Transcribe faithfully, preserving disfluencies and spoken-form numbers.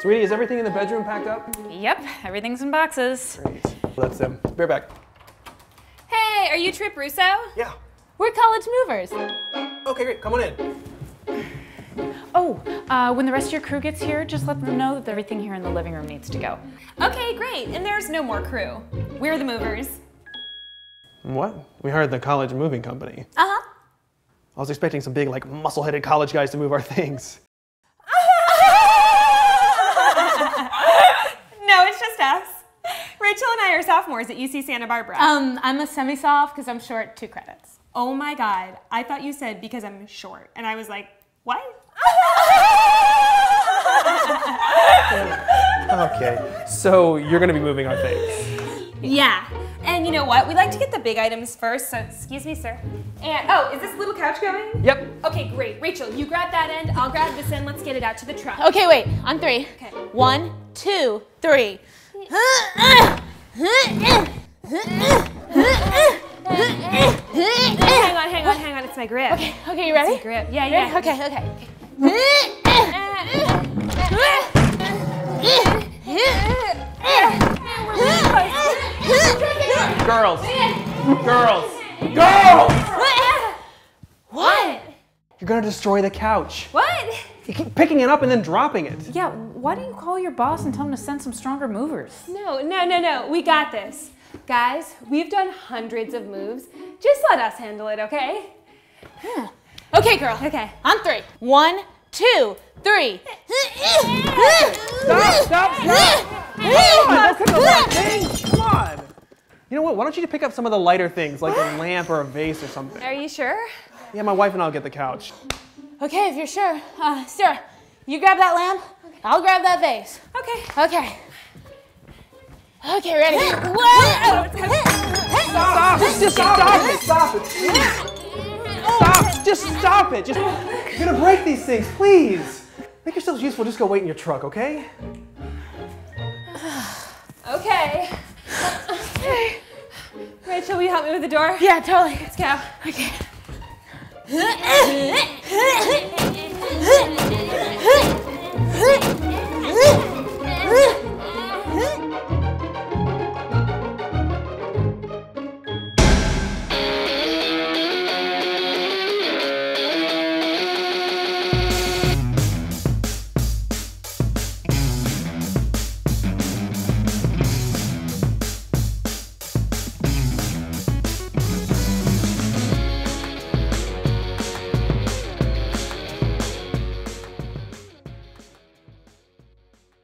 Sweetie, is everything in the bedroom packed up? Yep, everything's in boxes. Great. That's them. Be right back. Hey, are you Tripp Russo? Yeah. We're college movers. Okay, great. Come on in. Oh, uh, when the rest of your crew gets here, just let them know that everything here in the living room needs to go. Okay, great. And there's no more crew. We're the movers. What? We hired the college moving company. Uh-huh. I was expecting some big, like, muscle-headed college guys to move our things. No, it's just us. Rachel and I are sophomores at U C Santa Barbara. Um, I'm a semi-soph because I'm short two credits. Oh my God, I thought you said because I'm short, and I was like, what? Okay, so you're gonna be moving our things. Yeah. And you know what? We like to get the big items first, so excuse me, sir. And, oh, is this little couch going? Yep. Okay, great. Rachel, you grab that end, I'll grab this end, let's get it out to the truck. Okay, wait, on three. Okay. One, two, three. Hang on, hang on, hang on, it's my grip. Okay, okay, you ready? It's my grip, yeah, yeah. Okay, okay. Girls, girls, girls! What? You're gonna destroy the couch. What? You keep picking it up and then dropping it. Yeah, why don't you call your boss and tell him to send some stronger movers? No, no, no, no, we got this. Guys, we've done hundreds of moves. Just let us handle it, okay? Yeah. Okay, girl. Okay. On three. One, two, three. Stop, stop, stop! Come on, that's the right thing. Come on. You know what, why don't you pick up some of the lighter things, like a lamp or a vase or something. Are you sure? Yeah, my wife and I'll get the couch. Okay, if you're sure. Uh, Sarah, you grab that lamp, okay. I'll grab that vase. Okay. Okay. Okay, ready? Whoa! Oh, it's kind of... Stop! Stop! Just stop it! Stop it! Stop! Just stop it! Just... You're gonna break these things, please! Make yourselves useful, just go wait in your truck, okay? Okay. Okay. Rachel, will you help me with the door? Yeah, totally. Let's go. Okay.